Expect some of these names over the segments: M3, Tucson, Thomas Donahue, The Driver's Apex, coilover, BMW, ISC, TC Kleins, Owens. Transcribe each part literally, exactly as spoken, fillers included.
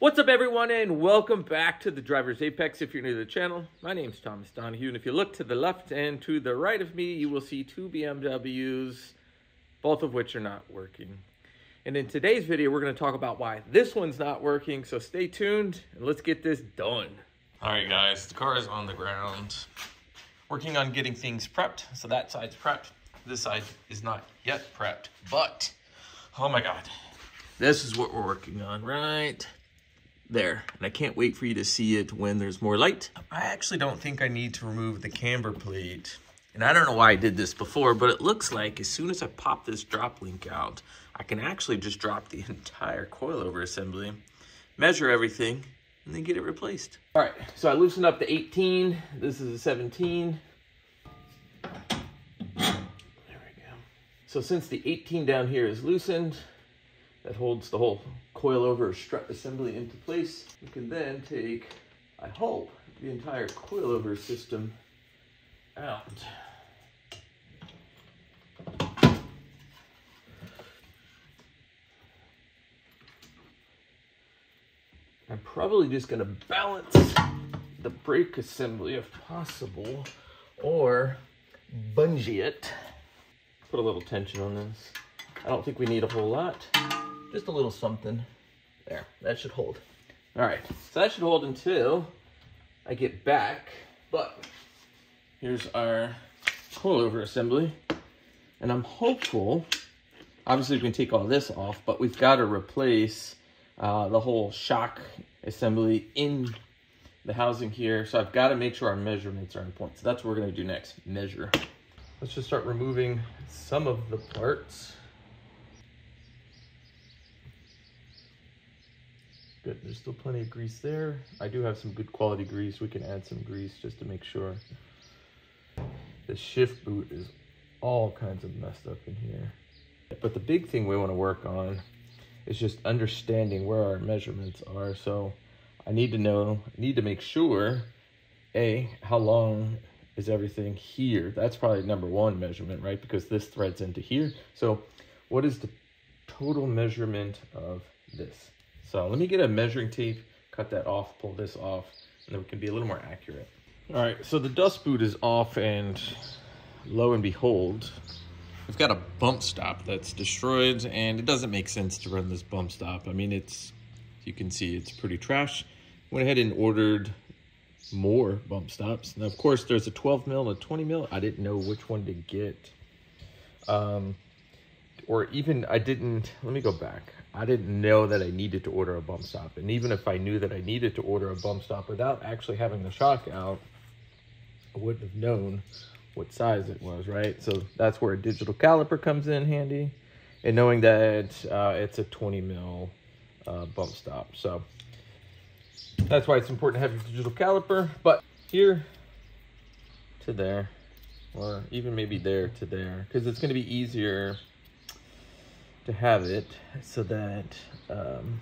What's up, everyone, and welcome back to The Driver's Apex. If you're new to the channel, my name's Thomas Donahue, and if you look to the left and to the right of me, you will see two B M Ws, both of which are not working. And in today's video, we're going to talk about why this one's not working, so stay tuned, and let's get this done. All right, guys, the car is on the ground. Working on getting things prepped, so that side's prepped. This side is not yet prepped, but, oh my God, this is what we're working on right there, and I can't wait for you to see it when there's more light. I actually don't think I need to remove the camber plate, and I don't know why I did this before, but it looks like as soon as I pop this drop link out, I can actually just drop the entire coilover assembly, measure everything, and then get it replaced. All right, so I loosened up the eighteen. This is a seventeen. There we go. So since the eighteen down here is loosened, that holds the whole coilover strut assembly into place. You can then take, I hope, the entire coilover system out. I'm probably just going to balance the brake assembly if possible, or bungee it. Put a little tension on this. I don't think we need a whole lot. Just a little something. There, that should hold. All right, so that should hold until I get back, but here's our coilover assembly. And I'm hopeful, obviously we can take all this off, but we've got to replace uh, the whole shock assembly in the housing here. So I've got to make sure our measurements are in point. So that's what we're gonna do next, measure. Let's just start removing some of the parts. Good. There's still plenty of grease there. I do have some good quality grease. We can add some grease just to make sure. The shift boot is all kinds of messed up in here. But the big thing we want to work on is just understanding where our measurements are. So I need to know, I need to make sure, A, how long is everything here? That's probably number one measurement, right? Because this threads into here. So what is the total measurement of this? So let me get a measuring tape, cut that off, pull this off, and then we can be a little more accurate. All right, so the dust boot is off, and lo and behold, we've got a bump stop that's destroyed, and it doesn't make sense to run this bump stop. I mean, it's, you can see it's pretty trash. Went ahead and ordered more bump stops. Now, of course, there's a twelve mil and a twenty mil. I didn't know which one to get. Um, or even I didn't, let me go back. I didn't know that I needed to order a bump stop. And even if I knew that I needed to order a bump stop without actually having the shock out, I wouldn't have known what size it was, right? So that's where a digital caliper comes in handy, and knowing that uh, it's a twenty mil uh, bump stop. So that's why it's important to have your digital caliper, but here to there, or even maybe there to there, because it's going to be easier to have it so that um,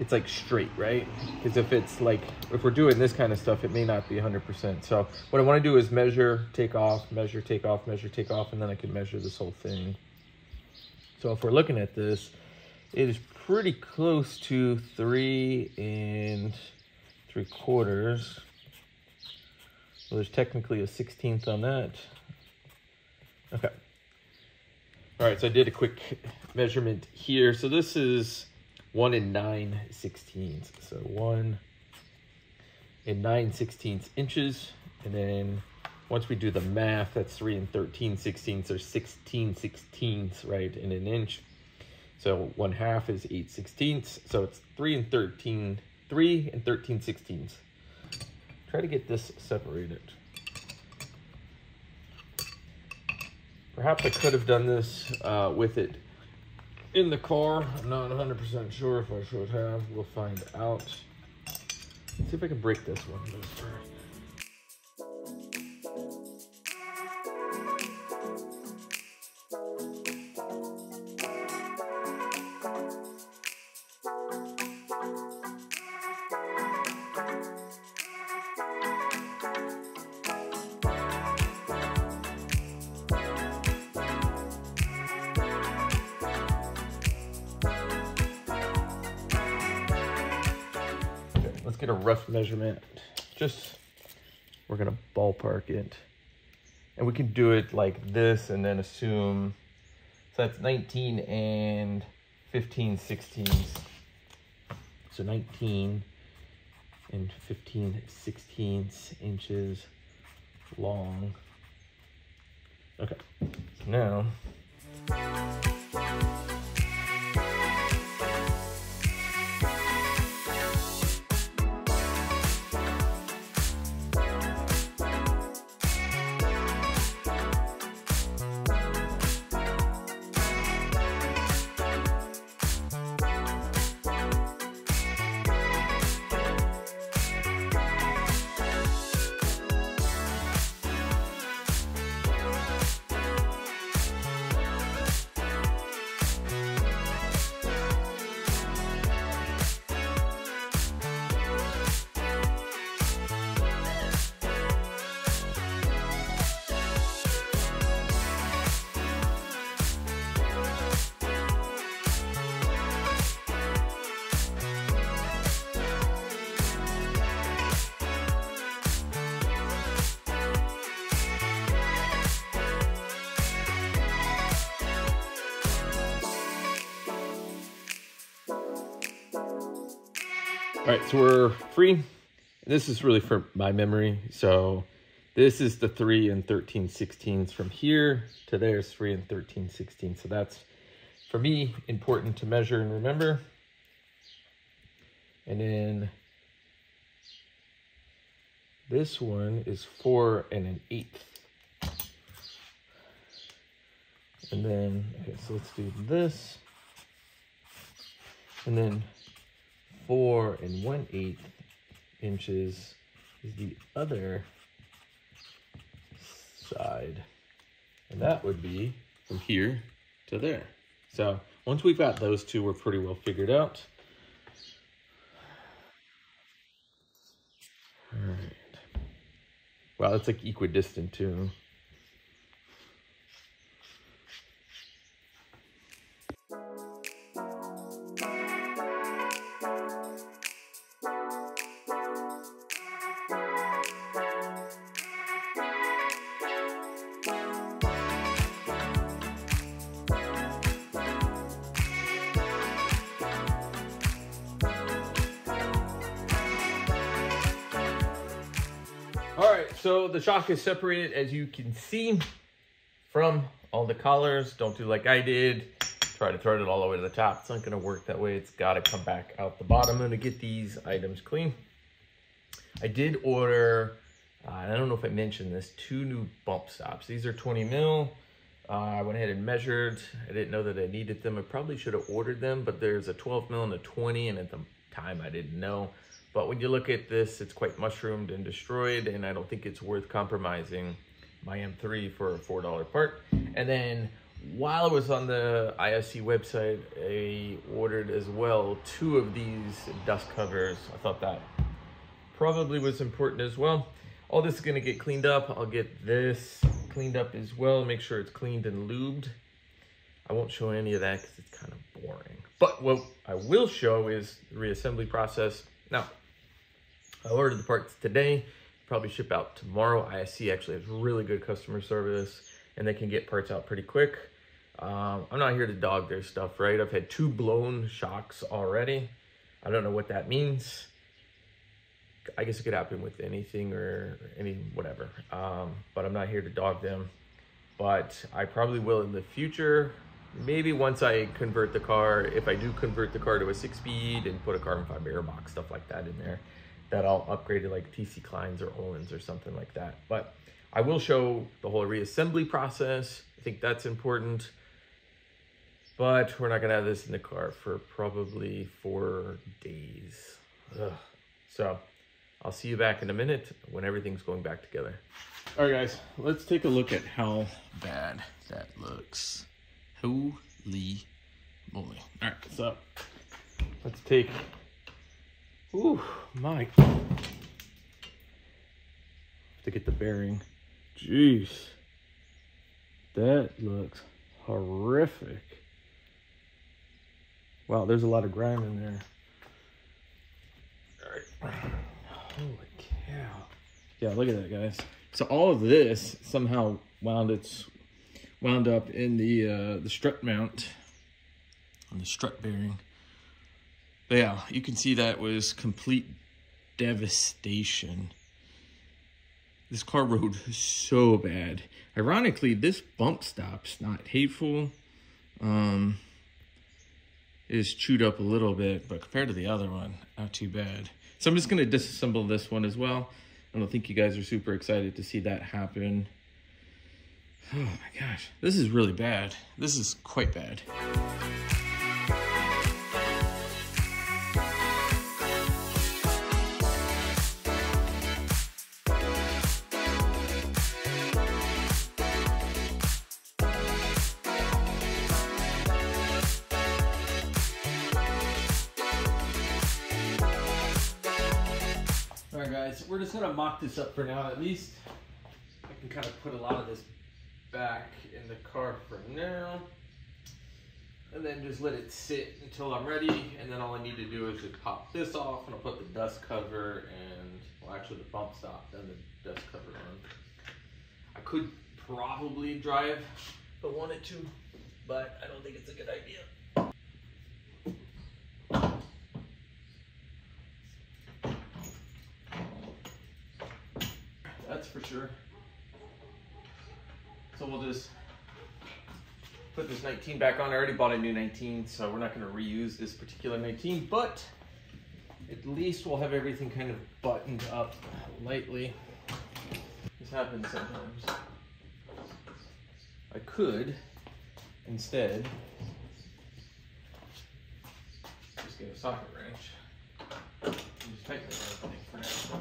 it's like straight, right? Because if it's like, if we're doing this kind of stuff, it may not be one hundred percent. So what I want to do is measure, take off, measure, take off, measure, take off, and then I can measure this whole thing. So if we're looking at this, it is pretty close to three and three quarters. Well, there's technically a sixteenth on that. Okay. All right, so I did a quick measurement here. So this is one and nine sixteenths. So one and nine sixteenths inches. And then once we do the math, that's three and thirteen sixteenths, or sixteen sixteenths, right, in an inch. So one half is eight sixteenths. So it's three and thirteen, three and thirteen sixteenths. Try to get this separated. Perhaps I could have done this uh, with it in the car. I'm not one hundred percent sure if I should have. We'll find out. Let's see if I can break this one. get a rough measurement. Just, we're gonna ballpark it. And we can do it like this and then assume, so that's nineteen and fifteen sixteenths. So nineteen and fifteen sixteenths inches long. Okay, so now. All right, so we're free. This is really for my memory. So this is the three and thirteen sixteenths from here to there's three and thirteen sixteenths. So that's, for me, important to measure and remember. And then this one is four and an eighth. And then, okay, so let's do this. And then Four and one eighth inches is the other side. And that would be from here to there. So once we've got those two, we're pretty well figured out. All right. Wow, that's like equidistant too. All right, so the shock is separated, as you can see, from all the collars. Don't do like I did. Try to thread it all the way to the top. It's not gonna work that way. It's gotta come back out the bottom. I'm gonna get these items clean. I did order, uh, I don't know if I mentioned this, two new bump stops. These are twenty mil. Uh, I went ahead and measured. I didn't know that I needed them. I probably should have ordered them, but there's a twelve mil and a twenty, and at the time I didn't know. But when you look at this, it's quite mushroomed and destroyed, and I don't think it's worth compromising my M three for a four dollar part. And then while I was on the I S C website, I ordered as well two of these dust covers. I thought that probably was important as well. All this is gonna get cleaned up. I'll get this cleaned up as well, make sure it's cleaned and lubed. I won't show any of that because it's kind of boring. But what I will show is the reassembly process. Now, I ordered the parts today, probably ship out tomorrow. I S C actually has really good customer service and they can get parts out pretty quick. Um, I'm not here to dog their stuff, right? I've had two blown shocks already. I don't know what that means. I guess it could happen with anything or any whatever, um, but I'm not here to dog them. But I probably will in the future, maybe once I convert the car, if I do convert the car to a six-speed and put a carbon fiber air box, stuff like that in there, that I'll upgrade to like T C Kleins or Owens or something like that. But I will show the whole reassembly process. I think that's important. But we're not going to have this in the car for probably four days. Ugh. So I'll see you back in a minute when everything's going back together. All right, guys, let's take a look at how bad that looks. Holy moly. All right, so let's take, ooh, my, have to get the bearing. Jeez, that looks horrific. Wow, there's a lot of grime in there. All right. Holy cow. Yeah, look at that, guys. So all of this somehow wound its wound up in the uh, the strut mount on the strut bearing. But yeah, you can see that was complete devastation. This car rode so bad. Ironically, this bump stop's not hateful. Um, is chewed up a little bit, but compared to the other one, not too bad. So I'm just gonna disassemble this one as well. I don't think you guys are super excited to see that happen. Oh my gosh, this is really bad. This is quite bad. We're just gonna mock this up for now. At least I can kind of put a lot of this back in the car for now, and then just let it sit until I'm ready. And then all I need to do is just pop this off, and I'll put the dust cover and, well, actually the bump stop, then the dust cover on. I could probably drive if I wanted to, but I don't think it's a good idea. For sure. So we'll just put this nineteen back on. I already bought a new nineteen, so we're not going to reuse this particular nineteen, but at least we'll have everything kind of buttoned up lightly. This happens sometimes. I could instead just get a socket wrench and just tighten everything for now.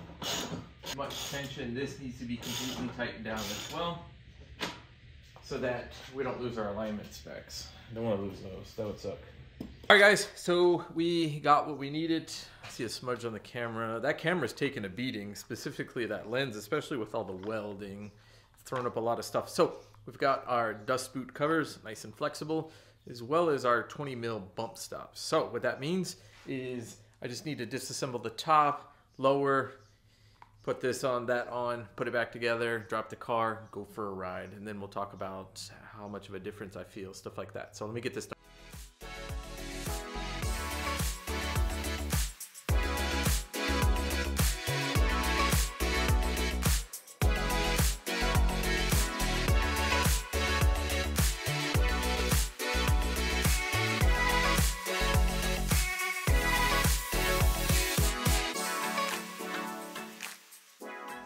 Much tension. This needs to be completely tightened down as well, so that we don't lose our alignment specs. I don't want to lose those. That would suck. All right, guys. So we got what we needed. I see a smudge on the camera. That camera's taken a beating, specifically that lens, especially with all the welding. It's thrown up a lot of stuff. So we've got our dust boot covers, nice and flexible, as well as our twenty mil bump stops. So what that means is I just need to disassemble the top, lower, put this on, that on, put it back together, drop the car, go for a ride, and then we'll talk about how much of a difference I feel, stuff like that. So let me get this done.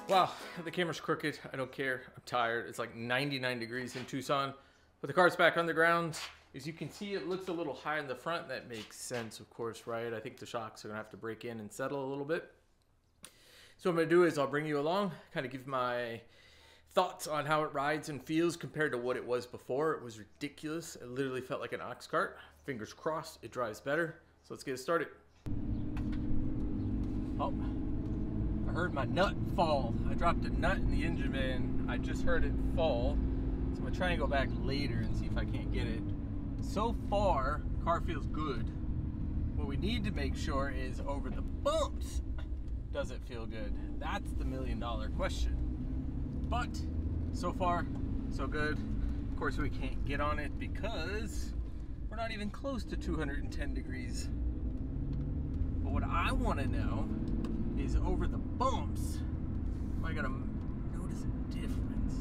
Wow, the camera's crooked. I don't care. I'm tired. It's like ninety-nine degrees in Tucson, but the car's back on the ground. As you can see, it looks a little high in the front. That makes sense, of course, right? I think the shocks are gonna have to break in and settle a little bit. So what I'm gonna do is I'll bring you along, kind of give my thoughts on how it rides and feels compared to what it was before. It was ridiculous. It literally felt like an ox cart. Fingers crossed it drives better. So let's get it started. Oh. I heard my nut fall. I dropped a nut in the engine bay and I just heard it fall. So I'm gonna try and go back later and see if I can't get it. So far, the car feels good. What we need to make sure is over the bumps, does it feel good? That's the million dollar question. But so far, so good. Of course, we can't get on it because we're not even close to two hundred ten degrees. But what I wanna know is over the bumps, am I gonna notice a difference?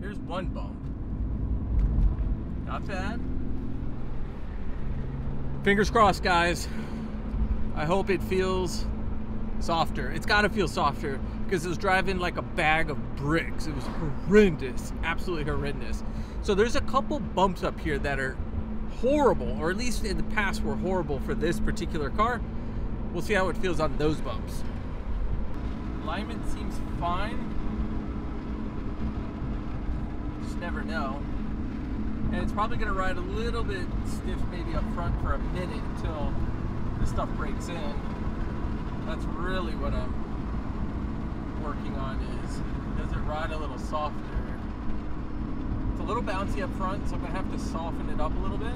Here's one bump. Not bad. Fingers crossed, guys. I hope it feels softer. It's gotta feel softer because it was driving like a bag of bricks. It was horrendous, absolutely horrendous. So there's a couple bumps up here that are horrible, or at least in the past were horrible for this particular car. We'll see how it feels on those bumps. Alignment seems fine. Just never know. And it's probably gonna ride a little bit stiff maybe up front for a minute until the stuff breaks in. That's really what I'm working on, is does it ride a little softer? It's a little bouncy up front, so I'm gonna have to soften it up a little bit.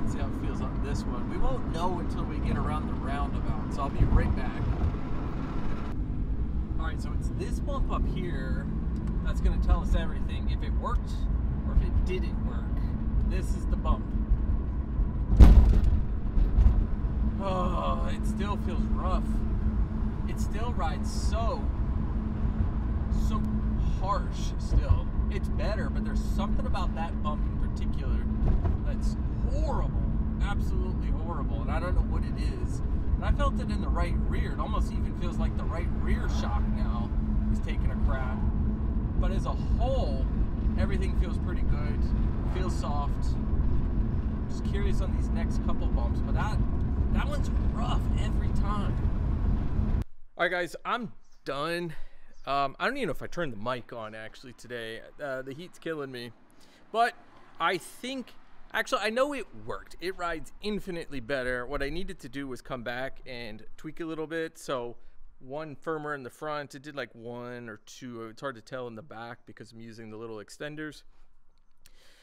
Let's see how it feels on this. this one. We won't know until we get around the roundabout, so I'll be right back. Alright, so it's this bump up here that's going to tell us everything, if it worked or if it didn't work. This is the bump. Oh, it still feels rough. It still rides so, so harsh still. It's better, but there's something about that bump in particular that's horrible, absolutely horrible, and I don't know what it is. And I felt it in the right rear. It almost even feels like the right rear shock now is taking a crap. But as a whole, everything feels pretty good, feels soft. Just curious on these next couple bumps, but that that one's rough every time. All right, guys, I'm done. Um, I don't even know if I turned the mic on actually today. Uh, the heat's killing me, but I think actually I know it worked. It rides infinitely better. What I needed to do was come back and tweak a little bit. So one firmer in the front. It did like one or two. It's hard to tell in the back because I'm using the little extenders.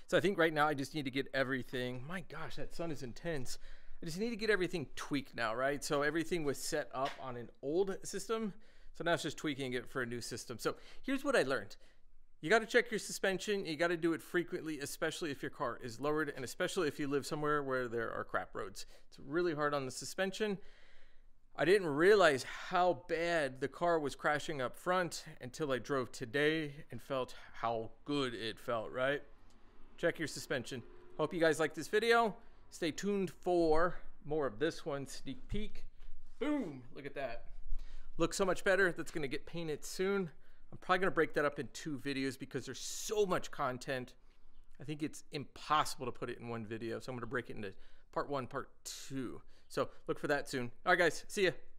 So I think right now I just need to get everything. My gosh, that sun is intense. I just need to get everything tweaked now, right? So everything was set up on an old system. So now it's just tweaking it for a new system. So here's what I learned. You got to check your suspension. You got to do it frequently, especially if your car is lowered and especially if you live somewhere where there are crap roads. It's really hard on the suspension. I didn't realize how bad the car was crashing up front until I drove today and felt how good it felt, right? Check your suspension. Hope you guys like this video. Stay tuned for more of this one. Sneak peek. Boom. Look at that. Looks so much better. That's going to get painted soon. I'm probably going to break that up in two videos because there's so much content. I think it's impossible to put it in one video. So I'm going to break it into part one, part two. So look for that soon. All right, guys. See ya.